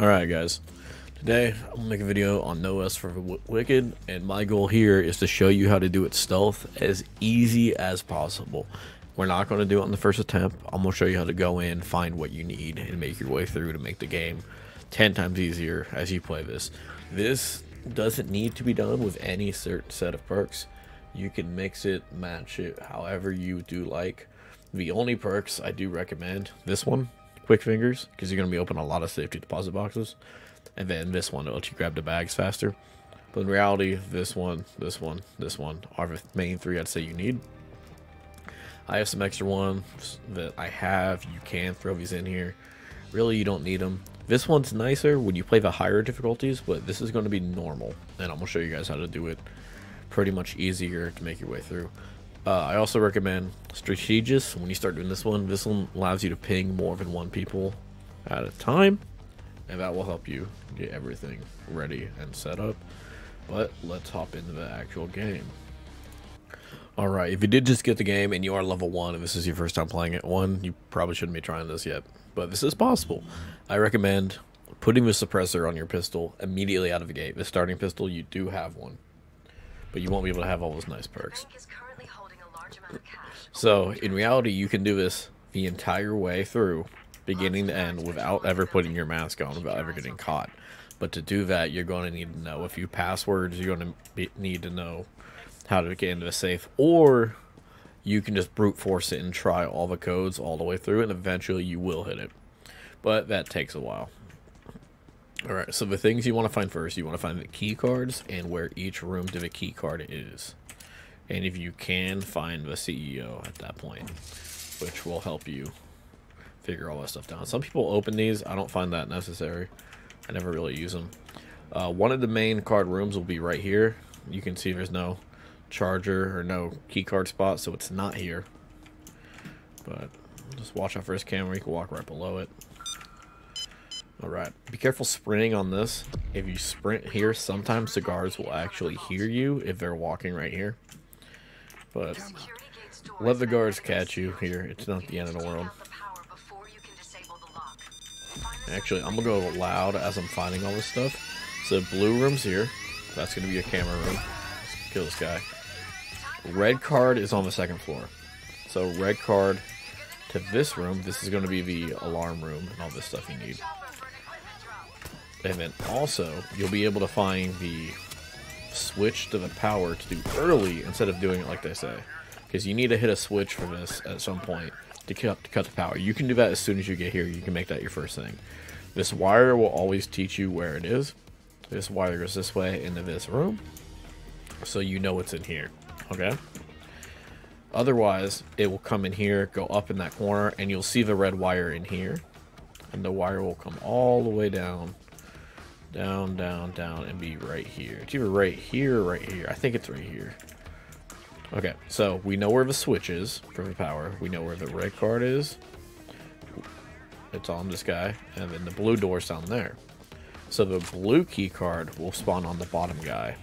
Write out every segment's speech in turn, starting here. Alright guys, today I'm gonna make a video on No Rest For The Wicked, and my goal here is to show you how to do it stealth as easy as possible. We're not gonna do it on the first attempt. I'm gonna show you how to go in, find what you need, and make your way through to make the game 10 times easier as you play this. This doesn't need to be done with any certain set of perks. You can mix it, match it, however you do like. The only perks I do recommend, this one, Quick Fingers, because you're going to be opening a lot of safety deposit boxes, and then this one to let you grab the bags faster. But in reality, this one are the main three I'd say you need. I have some extra ones that I have. You can throw these in here. Really, you don't need them. This one's nicer when you play the higher difficulties, but this is going to be normal, and I'm going to show you guys how to do it pretty much easier to make your way through. I also recommend Strategis. When you start doing this one allows you to ping more than one people at a time, and that will help you get everything ready and set up. But let's hop into the actual game. Alright, if you did just get the game and you are level 1 and this is your first time playing it, you probably shouldn't be trying this yet, but this is possible. I recommend putting the suppressor on your pistol immediately out of the gate. The starting pistol, you do have one, but you won't be able to have all those nice perks. So in reality, you can do this the entire way through, beginning to end, without ever putting your mask on, without ever getting caught. But to do that, you're going to need to know a few passwords. You're going to need to know how to get into a safe, or you can just brute force it and try all the codes all the way through, and eventually you will hit it, but that takes a while. Alright, so the things you want to find first, you want to find the key cards and where each room to the key card is. And if you can, find the CEO at that point, which will help you figure all that stuff down. Some people open these. I don't find that necessary. I never really use them. One of the main card rooms will be right here. You can see there's no charger or no key card spot, so it's not here. But just watch out for his camera. You can walk right below it. Alright, be careful sprinting on this. If you sprint here, sometimes the guards will actually hear you if they're walking right here. But let the guards catch you here. It's not the end of the world. Actually, I'm going to go loud as I'm finding all this stuff. So blue room's here. That's going to be a camera room. Let's kill this guy. Red card is on the second floor. So red card to this room. This is going to be the alarm room and all this stuff you need. And then also, you'll be able to find the switch to the power to do early instead of doing it like they say, because you need to hit a switch for this at some point to cut the power. You can do that as soon as you get here. You can make that your first thing. This wire will always teach you where it is. This wire goes this way into this room, so you know it's in here. Okay, otherwise it will come in here, go up in that corner, and you'll see the red wire in here, and the wire will come all the way down and be right here. It's either right here or right here. I think it's right here. Okay, so we know where the switch is for the power. We know where the red card is. It's on this guy. And then the blue door's down there. So the blue key card will spawn on the bottom guy.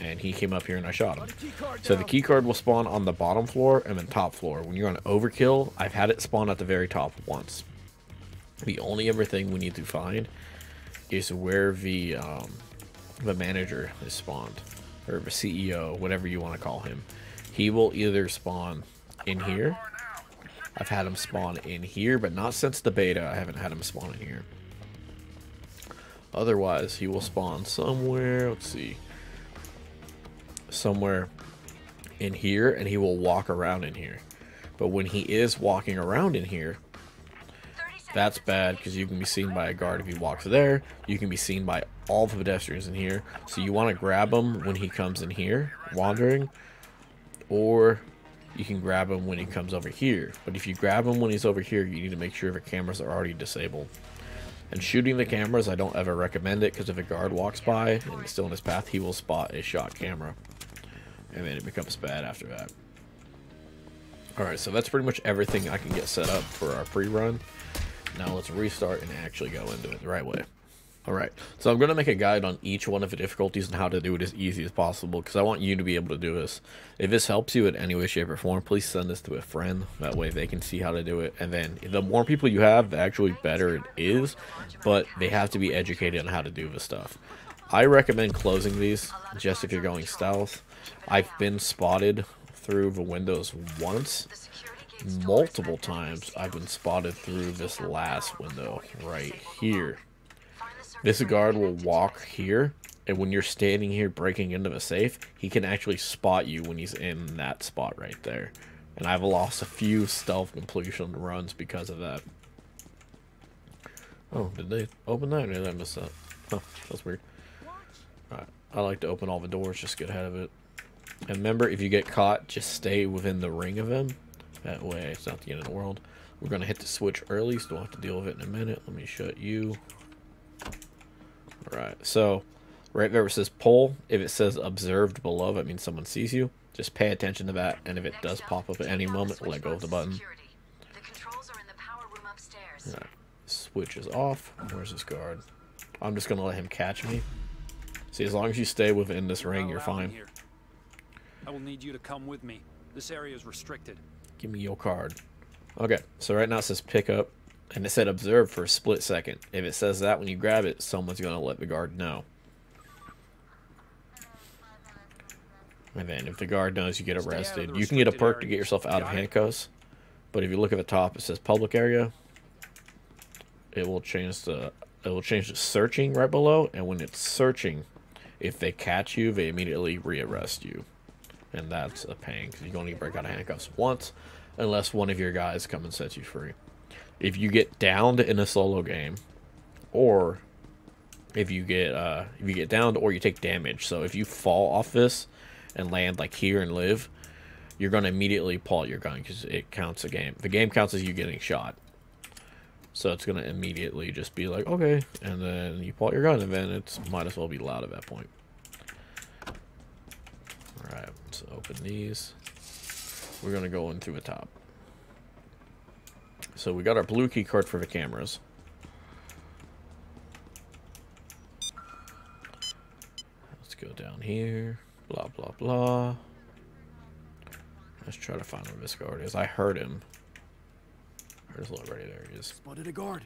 And he came up here and I shot him. So the key card will spawn on the bottom floor and then top floor. When you're on overkill, I've had it spawn at the very top once. The only other thing we need to find is where the manager is spawned, or the CEO, whatever you want to call him. He will either spawn in here. I've had him spawn in here, but not since the beta. I haven't had him spawn in here. Otherwise, he will spawn somewhere. Let's see. Somewhere in here, and he will walk around in here. But when he is walking around in here, that's bad, because you can be seen by a guard if he walks there. You can be seen by all the pedestrians in here. So you want to grab him when he comes in here, wandering. Or you can grab him when he comes over here. But if you grab him when he's over here, you need to make sure the cameras are already disabled. And shooting the cameras, I don't ever recommend it, because if a guard walks by and is still in his path, he will spot a shot camera. And then it becomes bad after that. Alright, so that's pretty much everything I can get set up for our pre-run. Now let's restart and actually go into it the right way. Alright, so I'm going to make a guide on each one of the difficulties and how to do it as easy as possible, because I want you to be able to do this. If this helps you in any way, shape, or form, please send this to a friend. That way they can see how to do it, and then the more people you have, the actually better it is, but they have to be educated on how to do this stuff. I recommend closing these just if you're going stealth. I've been spotted through the windows once. Multiple times I've been spotted through this last window right here. This guard will walk here, and when you're standing here breaking into the safe, he can actually spot you when he's in that spot right there. And I've lost a few stealth completion runs because of that. Oh, did they open that, or did I miss that? Oh, that's weird. Alright, I like to open all the doors, just get ahead of it. And remember, if you get caught, just stay within the ring of him. That way, it's not the end of the world. We're going to hit the switch early, so we'll have to deal with it in a minute. Let me shut you. Alright, so right there it says pull. If it says observed below, that means someone sees you. Just pay attention to that, and if it does pop up at any moment, let go of the button. Alright, switch is off. Where's this guard? I'm just going to let him catch me. See, as long as you stay within this ring, you're fine. I will need you to come with me. This area is restricted. Give me your card. Okay, so right now it says pick up, and it said observe for a split second. If it says that when you grab it, someone's going to let the guard know. And then if the guard knows, you get arrested. You can get a perk to get yourself out of handcuffs, but if you look at the top, it says public area. It will change to searching right below, and when it's searching, if they catch you, they immediately rearrest you. And that's a pain, because you only break out of handcuffs once, unless one of your guys come and sets you free. If you get downed in a solo game, or if you get downed or you take damage, so if you fall off this and land like here and live, you're going to immediately pull out your gun, because it counts a game. The game counts as you getting shot. So it's going to immediately just be like, okay, and then you pull out your gun, and then it might as well be loud at that point. Alright, so open these. We're gonna go in through the top. So we got our blue key card for the cameras. Let's go down here. Blah blah blah. Let's try to find where this guard is. I heard him. I heard his little right there. He is. Spotted a guard.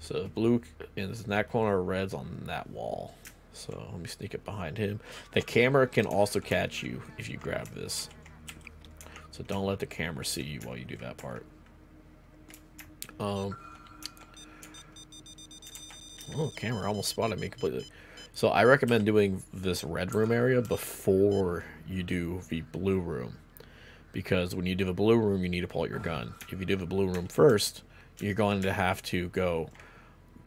So blue is in that corner, red's on that wall. So let me sneak it behind him. The camera can also catch you if you grab this. So don't let the camera see you while you do that part. Oh, camera almost spotted me completely. So I recommend doing this red room area before you do the blue room. Because when you do the blue room, you need to pull out your gun. If you do the blue room first, you're going to have to go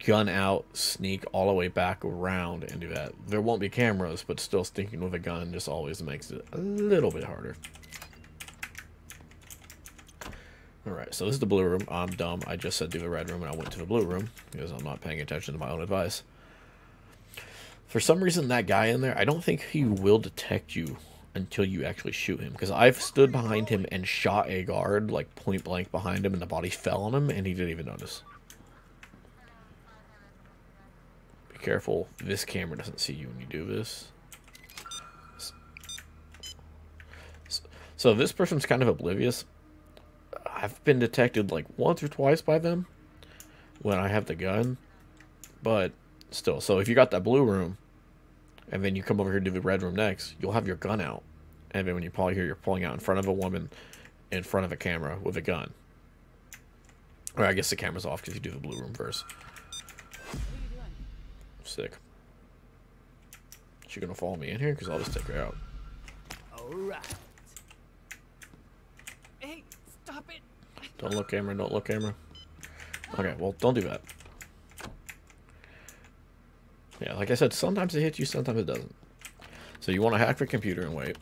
gun out, sneak all the way back around, and do that. There won't be cameras, but still sneaking with a gun just always makes it a little bit harder. Alright, so this is the blue room. I'm dumb. I just said do the red room, and I went to the blue room because I'm not paying attention to my own advice. For some reason, that guy in there, I don't think he will detect you until you actually shoot him, because I've stood behind him and shot a guard, like, point blank behind him, and the body fell on him, and he didn't even notice. Careful, this camera doesn't see you when you do this. So this person's kind of oblivious. I've been detected like once or twice by them when I have the gun, but still. So if you got that blue room and then you come over here to the red room next, you'll have your gun out, and then when you pull here, you're pulling out in front of a woman in front of a camera with a gun. Or I guess the camera's off because you do the blue room first. Sick. She gonna follow me in here, because I'll just take her out. Alright. Hey, stop it. Don't look, camera, don't look, camera. Okay, well, don't do that. Yeah, like I said, sometimes it hits you, sometimes it doesn't. So you want to hack the computer and wait.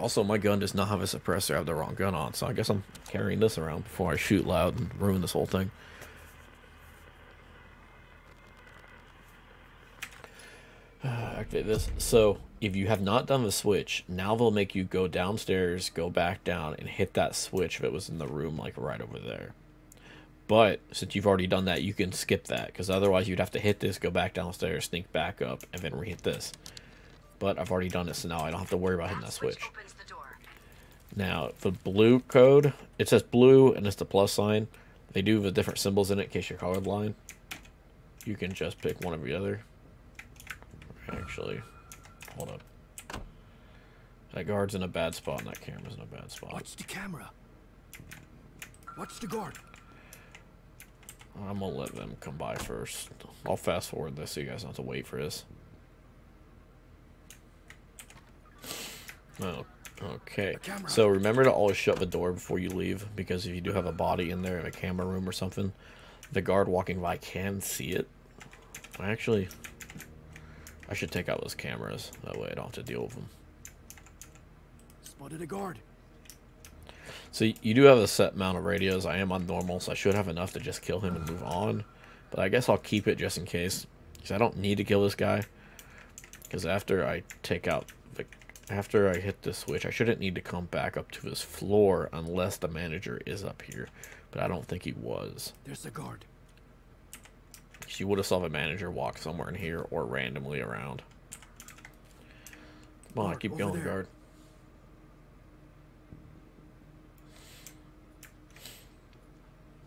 Also, my gun does not have a suppressor. I have the wrong gun on, so I guess I'm carrying this around before I shoot loud and ruin this whole thing. Activate this. So if you have not done the switch, now they'll make you go downstairs, go back down, and hit that switch if it was in the room like right over there. But since you've already done that, you can skip that, because otherwise you'd have to hit this, go back downstairs, sneak back up, and then re-hit this. But I've already done it, so now I don't have to worry about hitting that switch. Now, the blue code, it says blue, and it's the plus sign. They do have the different symbols in it in case you're colorblind. You can just pick one or the other. Actually, hold up. That guard's in a bad spot, and that camera's in a bad spot. Watch the camera. Watch the guard. I'm gonna let them come by first. I'll fast forward this so you guys don't have to wait for this. Oh, okay. So remember to always shut the door before you leave, because if you do have a body in there in a camera room or something, the guard walking by can see it. Actually, I should take out those cameras. That way I don't have to deal with them. Spotted a guard. So you do have a set amount of radios. I am on normal, so I should have enough to just kill him and move on. But I guess I'll keep it just in case, because I don't need to kill this guy. Because after I take out the, after I hit the switch, I shouldn't need to come back up to this floor unless the manager is up here. But I don't think he was. There's the guard. You would have saw the manager walk somewhere in here or randomly around. Come on, keep going, guard.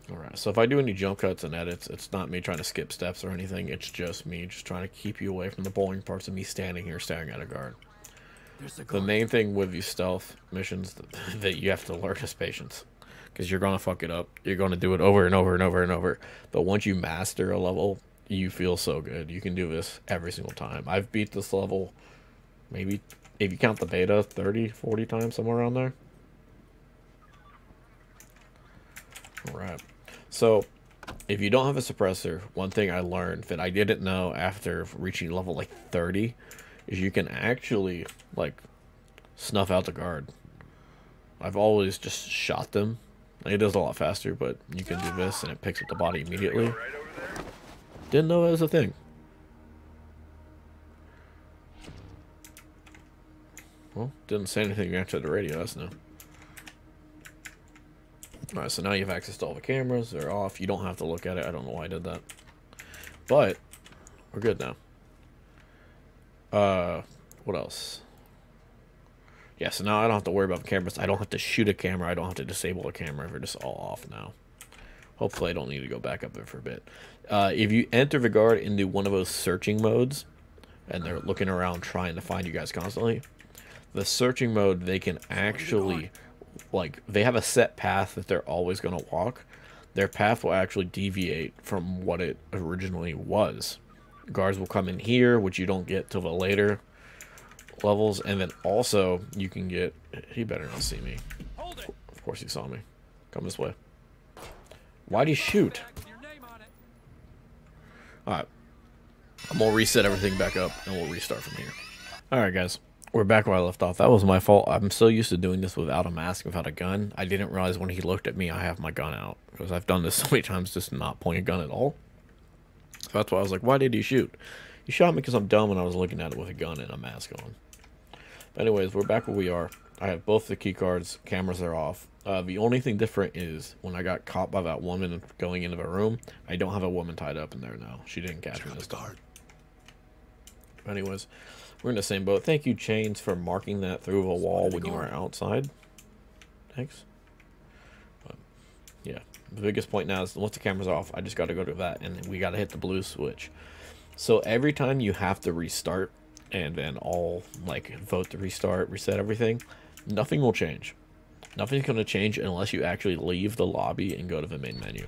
Alright, so if I do any jump cuts and edits, it's not me trying to skip steps or anything. It's just me just trying to keep you away from the boring parts of me standing here staring at a guard. The main thing with these stealth missions that you have to learn is patience. Because you're going to fuck it up. You're going to do it over and over and over and over. But once you master a level, you feel so good. You can do this every single time. I've beat this level, maybe, if you count the beta, 30, 40 times, somewhere around there. Alright. So, if you don't have a suppressor, one thing I learned that I didn't know after reaching level, like, 30, is you can actually, like, snuff out the guard. I've always just shot them. It does a lot faster, but you can do this, and it picks up the body immediately. Didn't know that was a thing. Well, didn't say anything after the radio, that's no. Alright, so now you have access to all the cameras. They're off. You don't have to look at it. I don't know why I did that. But, we're good now. What else? Yeah, so now I don't have to worry about the cameras. I don't have to shoot a camera. I don't have to disable a camera. They're just all off now. Hopefully I don't need to go back up there for a bit. If you enter the guard into one of those searching modes, and they're looking around trying to find you guys constantly, the searching mode, they can actually... like, they have a set path that they're always going to walk. Their path will actually deviate from what it originally was. Guards will come in here, which you don't get till the later levels. And then also, you can get... he better not see me. Of course he saw me. Come this way. Why'd he shoot? Alright. I'm going to reset everything back up, and we'll restart from here. Alright, guys. We're back where I left off. That was my fault. I'm so used to doing this without a mask, without a gun. I didn't realize when he looked at me, I have my gun out. Because I've done this so many times, just not point a gun at all. So that's why I was like, why did he shoot? He shot me because I'm dumb and I was looking at it with a gun and a mask on. But anyways, we're back where we are. I have both the key cards. Cameras are off. The only thing different is when I got caught by that woman going into the room, I don't have a woman tied up in there now. She didn't catch me this time. Anyways... we're in the same boat. Thank you, Chains, for marking that through the wall when you were outside. Thanks. But, yeah. The biggest point now is once the camera's off, I just got to go to that, and we got to hit the blue switch. So every time you have to restart, and then all, like, vote to restart, reset everything, nothing will change. Nothing's going to change unless you actually leave the lobby and go to the main menu.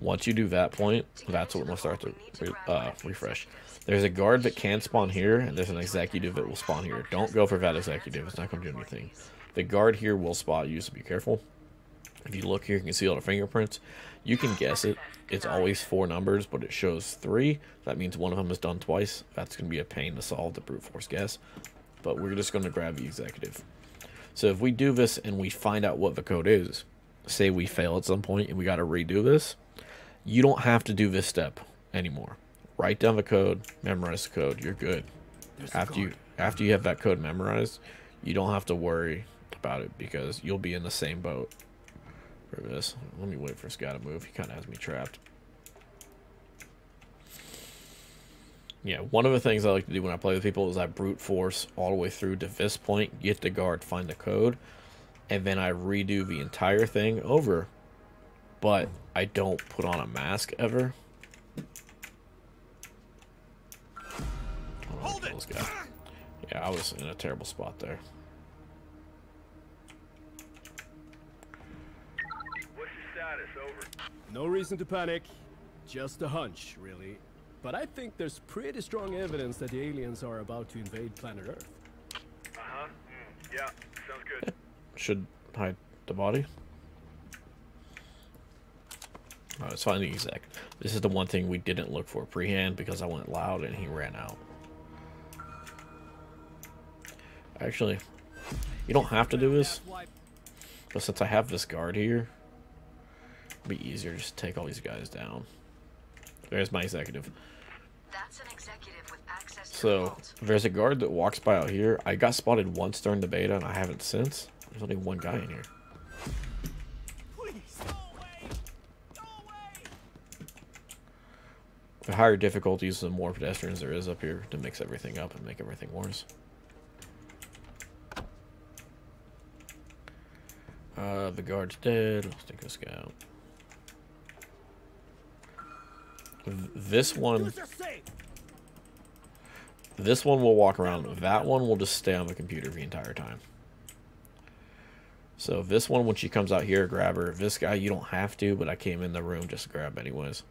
Once you do that point, that's what we're going to start to refresh. There's a guard that can spawn here, and there's an executive that will spawn here. Don't go for that executive. It's not going to do anything. The guard here will spot you, so be careful. If you look here, you can see all the fingerprints. You can guess it. It's always 4 numbers, but it shows 3. That means one of them is done twice. That's going to be a pain to solve, the brute force guess. But we're just going to grab the executive. So if we do this and we find out what the code is, say we fail at some point and we got to redo this, you don't have to do this step anymore. Write down the code, memorize the code, you're good. After you have that code memorized, you don't have to worry about it because you'll be in the same boat. rid of this. Let me wait for this guy to move. He kind of has me trapped. Yeah, one of the things I like to do when I play with people is I brute force all the way through to this point, get the guard, find the code, and then I redo the entire thing over. But I don't put on a mask ever. Hold it. Yeah, I was in a terrible spot there. What's the status? Over. No reason to panic. Just a hunch, really. But I think there's pretty strong evidence that the aliens are about to invade planet Earth. Uh-huh. Mm, yeah, sounds good. Should hide the body. Alright, let's find the exec. This is the one thing we didn't look for pre-hand because I went loud and he ran out. Actually, you don't have to do this. But since I have this guard here, it'll be easier just to take all these guys down. There's my executive. That's an executive with access to there's a guard that walks by out here. I got spotted once during the beta, and I haven't since. There's only one guy in here. Please, go away. Go away. The higher difficulties, the more pedestrians there is up here to mix everything up and make everything worse. The guard's dead. Let's take this guy out. This one will walk around. That one will just stay on the computer the entire time. So this one, when she comes out here, grab her. This guy, you don't have to, but I came in the room just to grab anyways.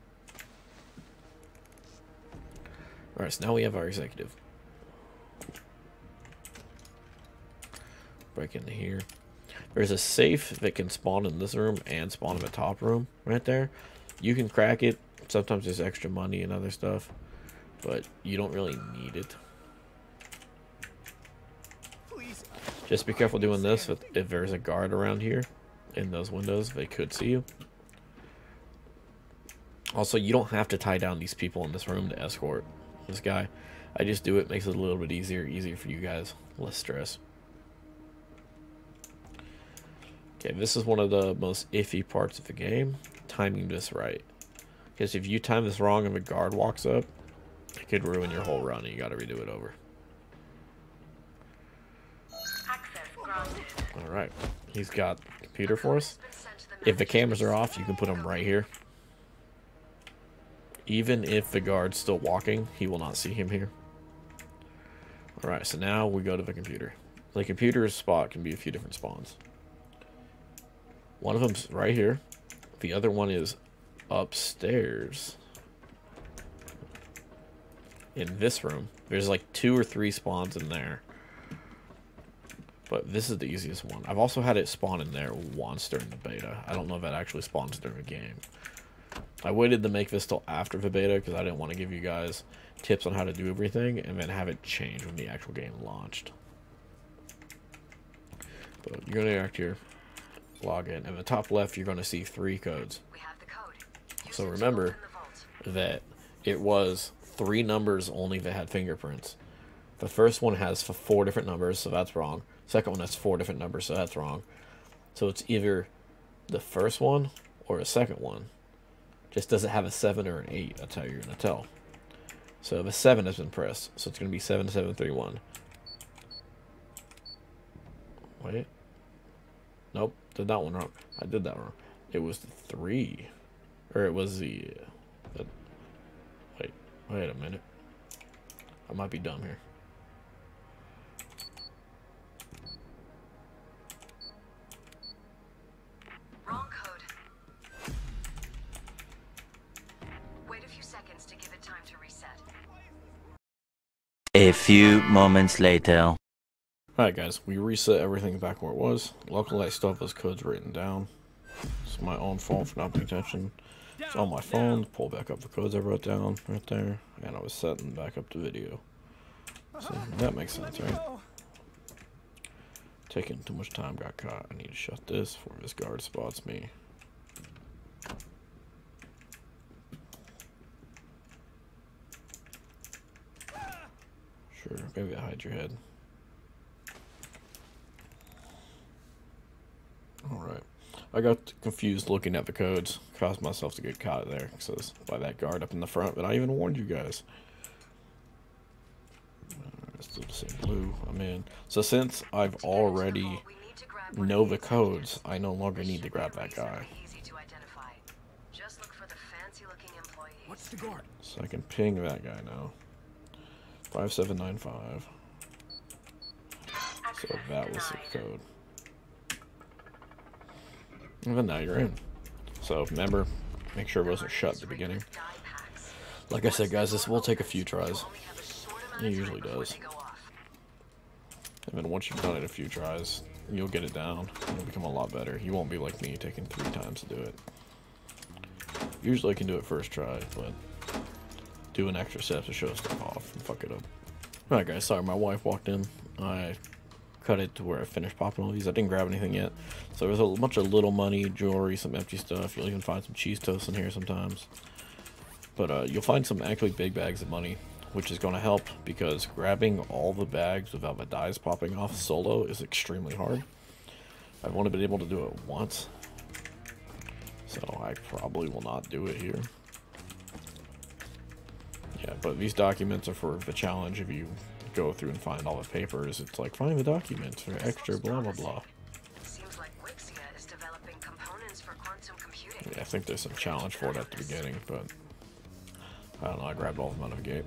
Alright, so now we have our executive. Break into here. There's a safe that can spawn in this room and spawn in the top room right there. You can crack it. Sometimes there's extra money and other stuff, but you don't really need it. Just be careful doing this. If there's a guard around here in those windows, they could see you. Also, you don't have to tie down these people in this room to escort this guy. I just do it. Makes it a little bit easier for you guys. Less stress. Okay, this is one of the most iffy parts of the game. Timing this right. Because if you time this wrong and the guard walks up, it could ruin your whole run and you gotta redo it over. Alright, he's got the computer for us. If the cameras are off, you can put him right here. Even if the guard's still walking, he will not see him here. Alright, so now we go to the computer. The computer's spot can be a few different spawns. One of them's right here. The other one is upstairs in this room. There's like 2 or 3 spawns in there, but this is the easiest one. I've also had it spawn in there once during the beta. I don't know if that actually spawns during the game. I waited to make this till after the beta because I didn't want to give you guys tips on how to do everything and then have it change when the actual game launched. But you're gonna act here, log in, and in the top left you're gonna see 3 codes. So remember that it was 3 numbers only that had fingerprints. The first one has 4 different numbers, so that's wrong. Second one has 4 different numbers, so that's wrong. So it's either the first one or the second one. Just doesn't have a 7 or an 8. That's how you're going to tell. So the 7 has been pressed, so it's going to be 7731. Wait. Nope, did that one wrong. I did that wrong. It was the 3. Or it was the wait a minute. I might be dumb here. Wrong code. Wait a few seconds to give it time to reset. A few moments later. Alright guys, we reset everything back where it was. Luckily I still have those codes written down. It's my own fault for not paying attention. It's on my phone. Pull back up the codes I wrote down right there, and I was setting back up the video. So that makes sense, right? Taking too much time, got caught. I need to shut this before this guard spots me. Sure, maybe hide your head. All right. I got confused looking at the codes. Caused myself to get caught there. So it's by that guard up in the front, but I even warned you guys. It's still the same blue. I'm in. So since I've already know the codes, I no longer need to grab that guy. What's the guard? So I can ping that guy now. 5795. So that was the code. Even now you're in. So remember, make sure it wasn't shut at the beginning. Like I said, guys, this will take a few tries. It usually does. And then once you've done it a few tries, you'll get it down. You'll become a lot better. You won't be like me, taking 3 times to do it. Usually I can do it first try, but do an extra step to show stuff off and fuck it up. Alright guys, sorry, my wife walked in. I cut it to where I finished popping all these. I didn't grab anything yet. So there's a bunch of little money, jewelry, some empty stuff. You'll even find some cheese toast in here sometimes. But you'll find some actually big bags of money, which is going to help because grabbing all the bags without the dice popping off solo is extremely hard. I've only been able to do it once, so I probably will not do it here. Yeah, but these documents are for the challenge. If you go through and find all the papers, it's like, find the documents for extra blah blah blah. Yeah, I think there's some challenge for it at the beginning, but I don't know, I grabbed all of them out of the gate.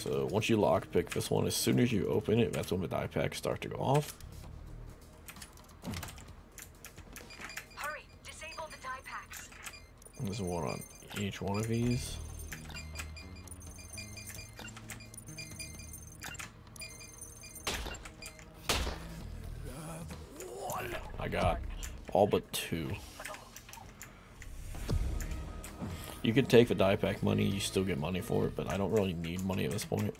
So once you lockpick this one, as soon as you open it, that's when the die packs start to go off. Hurry, disable the die packs. There's one on each one of these. I got all but 2. You could take the die pack money, you still get money for it, but I don't really need money at this point.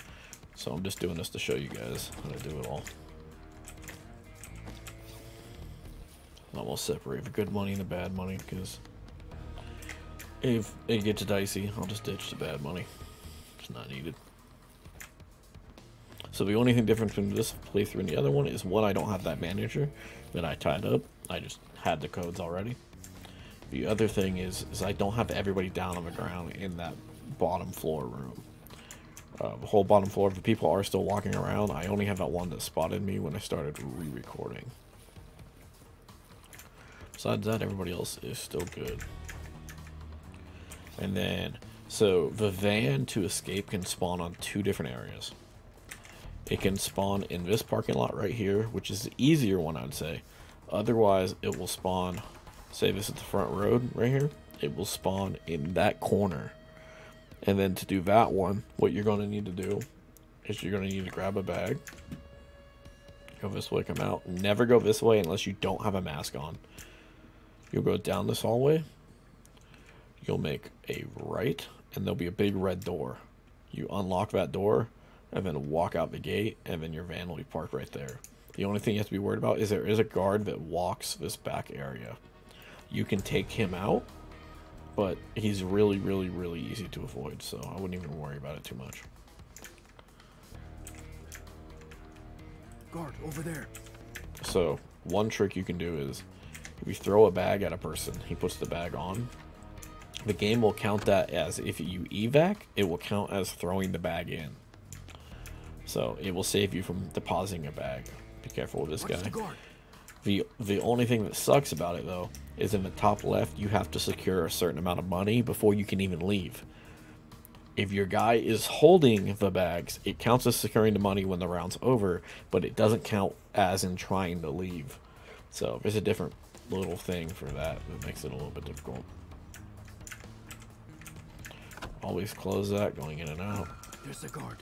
So I'm just doing this to show you guys how to do it all. And I'm gonna separate the good money and the bad money, because if it gets dicey, I'll just ditch the bad money. It's not needed. So the only thing different between this playthrough and the other one is one, I don't have that manager that I tied up. I just had the codes already. The other thing is I don't have everybody down on the ground in that bottom floor room. The whole bottom floor, the people are still walking around. I only have that one that spotted me when I started re-recording. Besides that, everybody else is still good. And then, so the van to escape can spawn on 2 different areas. It can spawn in this parking lot right here, which is the easier one, I'd say. Otherwise, it will spawn... Say this is the front road right here, it will spawn in that corner. And then to do that one, what you're going to need to do is you're going to need to grab a bag, go this way, come out. Never go this way unless you don't have a mask on. You'll go down this hallway, you'll make a right, and there'll be a big red door. You unlock that door and then walk out the gate, and then your van will be parked right there. The only thing you have to be worried about is there is a guard that walks this back area. You can take him out, but he's really, really, really easy to avoid, so I wouldn't even worry about it too much. Guard, over there. So, one trick you can do is, if you throw a bag at a person, he puts the bag on. The game will count that as, if you evac, it will count as throwing the bag in. So, it will save you from depositing a bag. Be careful with this guy. The only thing that sucks about it, though, is in the top left, you have to secure a certain amount of money before you can even leave. If your guy is holding the bags, it counts as securing the money when the round's over, but it doesn't count as in trying to leave. So there's a different little thing for that that makes it a little bit difficult. Always close that, going in and out. There's a guard.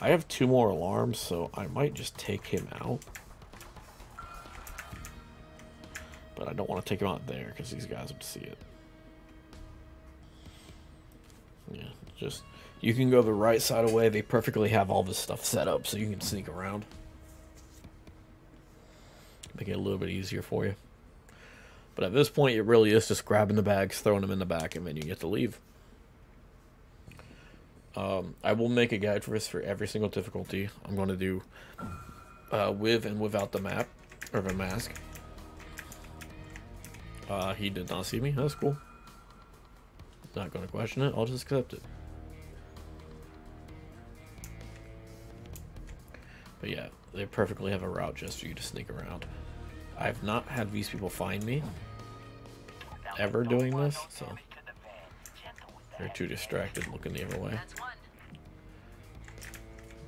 I have 2 more alarms, so I might just take him out. But I don't want to take him out there because these guys would see it. Yeah, just... You can go the right side away. They perfectly have all this stuff set up so you can sneak around. Make it a little bit easier for you. But at this point, it really is just grabbing the bags, throwing them in the back, and then you get to leave. I will make a guide for this for every single difficulty. I'm going to do with and without the map or the mask. He did not see me. That's cool. Not gonna question it. I'll just accept it. But yeah, they perfectly have a route just for you to sneak around. I've not had these people find me ever doing this, so they're too distracted looking the other way.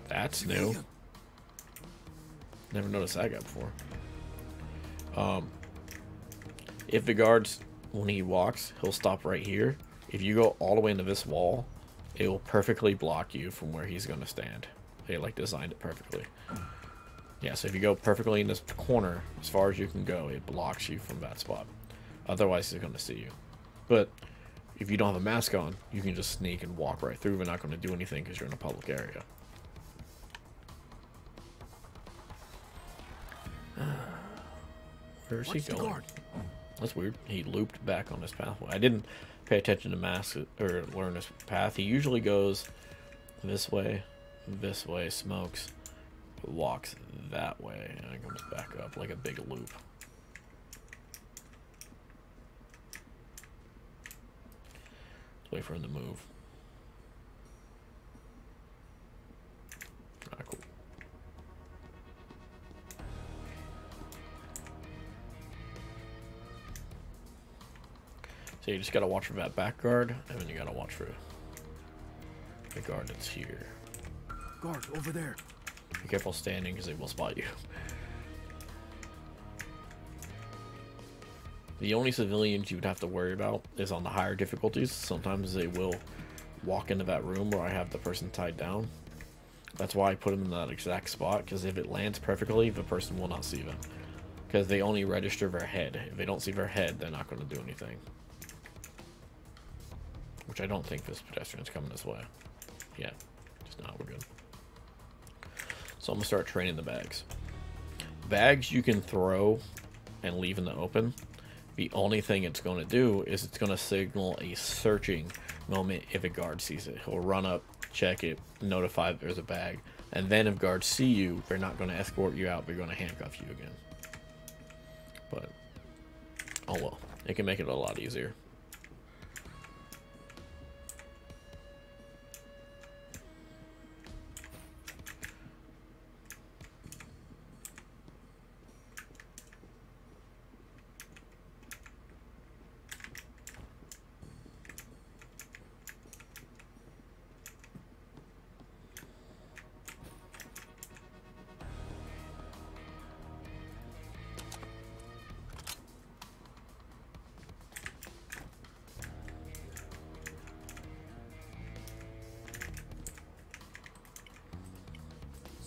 That's new. Never noticed that guy before. If the guards, when he walks, he'll stop right here. If you go all the way into this wall, it will perfectly block you from where he's going to stand. They like designed it perfectly. Yeah, so if you go perfectly in this corner, as far as you can go, it blocks you from that spot. Otherwise, he's going to see you. But if you don't have a mask on, you can just sneak and walk right through. We're not going to do anything because you're in a public area. Where's he going? That's weird. He looped back on this pathway. I didn't pay attention to masks or learn this path. He usually goes this way, smokes, walks that way, and it comes back up like a big loop. Let's wait for him to move. Alright, cool. So you just gotta watch for that back guard, and then you gotta watch for the guard that's here. Guard over there. Be careful standing because they will spot you. The only civilians you'd have to worry about is on the higher difficulties. Sometimes they will walk into that room where I have the person tied down. That's why I put them in that exact spot, because if it lands perfectly, the person will not see them. Because they only register their head. If they don't see their head, they're not going to do anything. Which I don't think this pedestrian's coming this way. Yeah, just not. We're good. So I'm gonna start training the bags. Bags you can throw and leave in the open. The only thing it's gonna do is it's gonna signal a searching moment if a guard sees it. He'll run up, check it, notify that there's a bag, and then if guards see you, they're not gonna escort you out, they're gonna handcuff you again. But, oh well, it can make it a lot easier.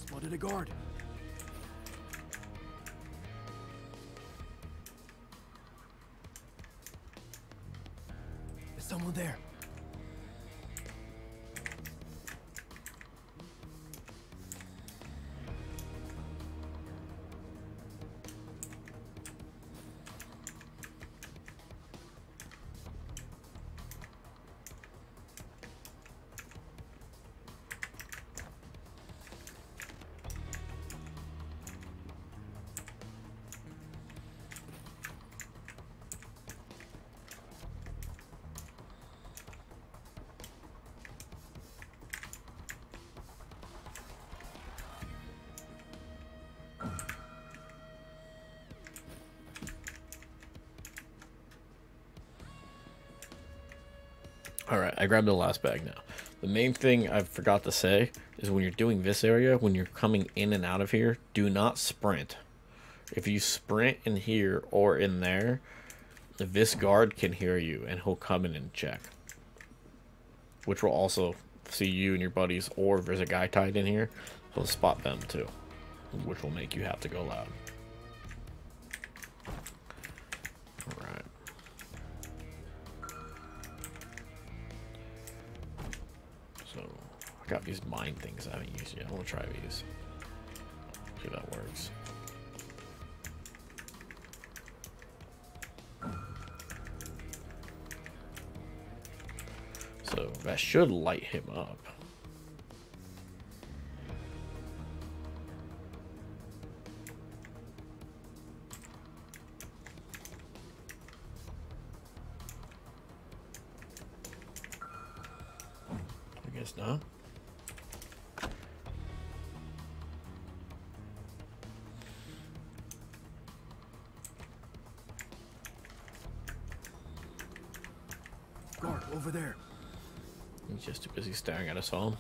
Spotted a guard. There's someone there. Alright, I grabbed the last bag now. The main thing I forgot to say is when you're doing this area, when you're coming in and out of here, do not sprint. If you sprint in here or in there, this guard can hear you and he'll come in and check. Which will also see you and your buddies, or if there's a guy tied in here, he'll spot them too. Which will make you have to go loud. Got these mine things I haven't used yet. I want to try these. See if that works. So that should light him up. guess not. Guard over there. He's just too busy staring at us all.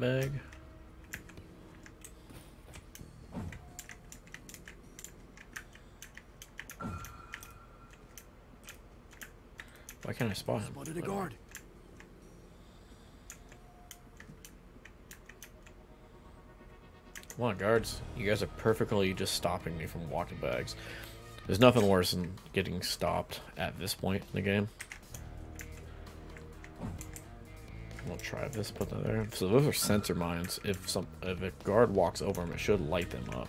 Bag. Why can't I spot him? Spotted a guard. Come on, guards. You guys are perfectly just stopping me from walking bags. There's nothing worse than getting stopped at this point in the game. We'll try this, put that there. So those are sensor mines. If a guard walks over them, it should light them up.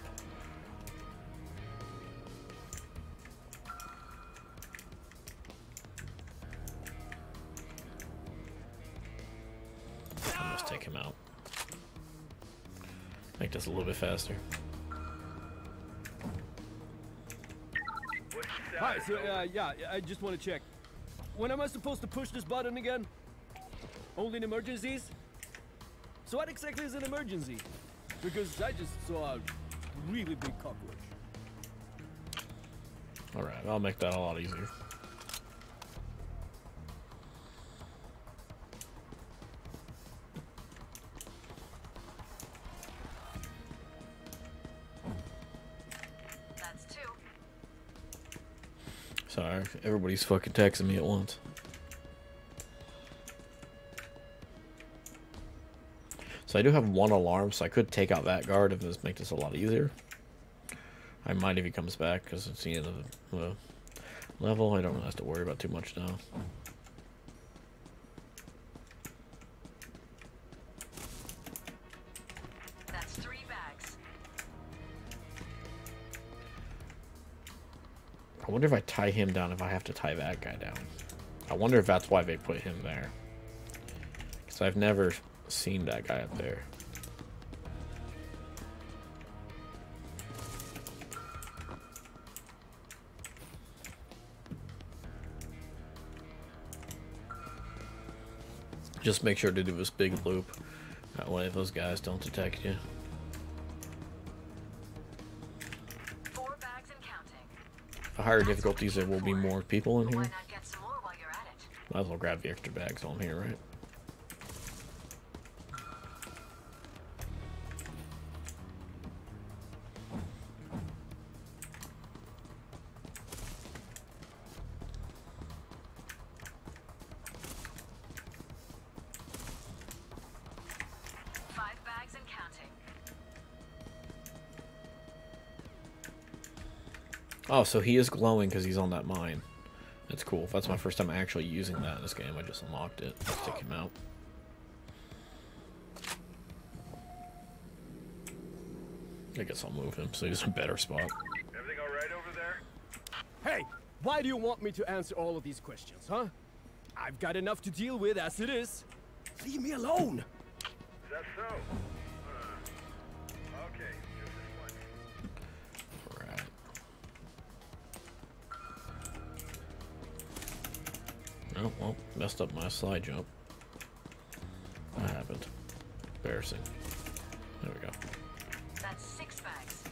Let's take him out. Make this a little bit faster. Hi, so yeah, I just want to check. When am I supposed to push this button again? Only in emergencies? So what exactly is an emergency? Because I just saw a really big cockroach. Alright, I'll make that a lot easier. That's two. Sorry, everybody's fucking texting me at once. So I do have one alarm, so I could take out that guard if this makes this a lot easier. I might if he comes back, because it's the end of the level. I don't really have to worry about too much now. That's three bags. I wonder if I tie him down, if I have to tie that guy down. I wonder if that's why they put him there. Because I've never seen that guy up there. Just make sure to do this big loop. That way those guys don't detect you. Four bags and counting. The higher difficulties, there will be more people in here. Why not get some more while you're at it? Might as well grab the extra bags on here, right? Oh, so he is glowing because he's on that mine. That's cool. That's my first time actually using that in this game. I just unlocked it. Let's take him out. I guess I'll move him so he's in a better spot. Everything all right over there? Hey, why do you want me to answer all of these questions, huh? I've got enough to deal with as it is. Leave me alone. Is that so? Okay. Oh, well, messed up my slide jump. That happened. Embarrassing. There we go. That's six bags.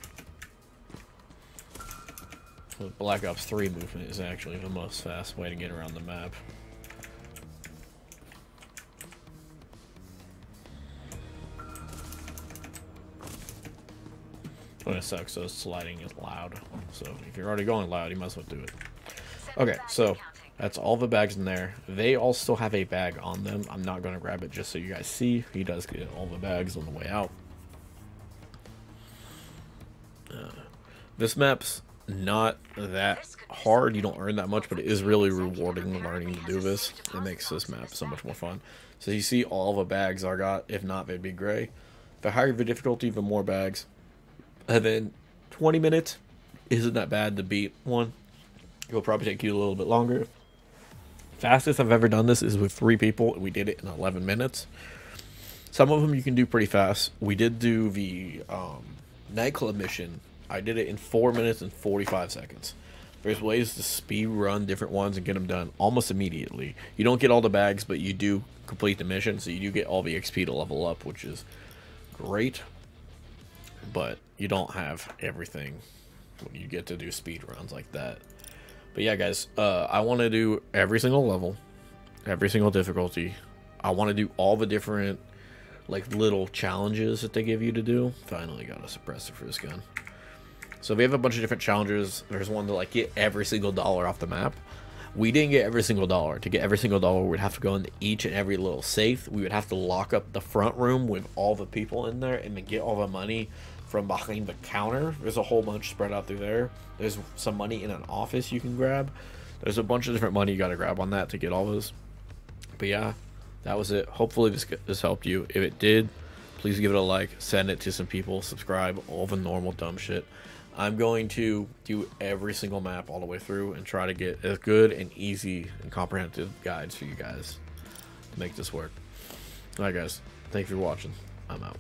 The Black Ops 3 movement is actually the most fast way to get around the map. But it sucks, so sliding is loud. So if you're already going loud, you might as well do it. Okay, so that's all the bags in there. They all still have a bag on them. I'm not going to grab it just so you guys see. He does get all the bags on the way out. This map's not that hard. You don't earn that much, but it is really rewarding learning to do this. It makes this map so much more fun. So you see all the bags I got. If not, they'd be gray. The higher the difficulty, the more bags. And then 20 minutes isn't that bad to beat one. It'll probably take you a little bit longer. Fastest I've ever done this is with 3 people. We did it in 11 minutes. Some of them you can do pretty fast. We did do the nightclub mission. I did it in 4 minutes and 45 seconds. There's ways to speed run different ones and get them done almost immediately. You don't get all the bags, but you do complete the mission, so you do get all the XP to level up, which is great. But you don't have everything when you get to do speed runs like that. But yeah, guys, I want to do every single level, every single difficulty. I want to do all the different like little challenges that they give you to do. Finally got a suppressor for this gun. So we have a bunch of different challenges. There's one to like get every single dollar off the map. We didn't get every single dollar. To get every single dollar, we would have to go into each and every little safe. We would have to lock up the front room with all the people in there and then get all the money from behind the counter. There's a whole bunch spread out through there. There's some money in an office you can grab. There's a bunch of different money you got to grab on that to get all those. But yeah, that was it. Hopefully this helped you. If it did, please give it a like, send it to some people, subscribe, all the normal dumb shit. I'm going to do every single map all the way through and try to get as good and easy and comprehensive guides for you guys to make this work. All right, guys. Thank you for watching. I'm out.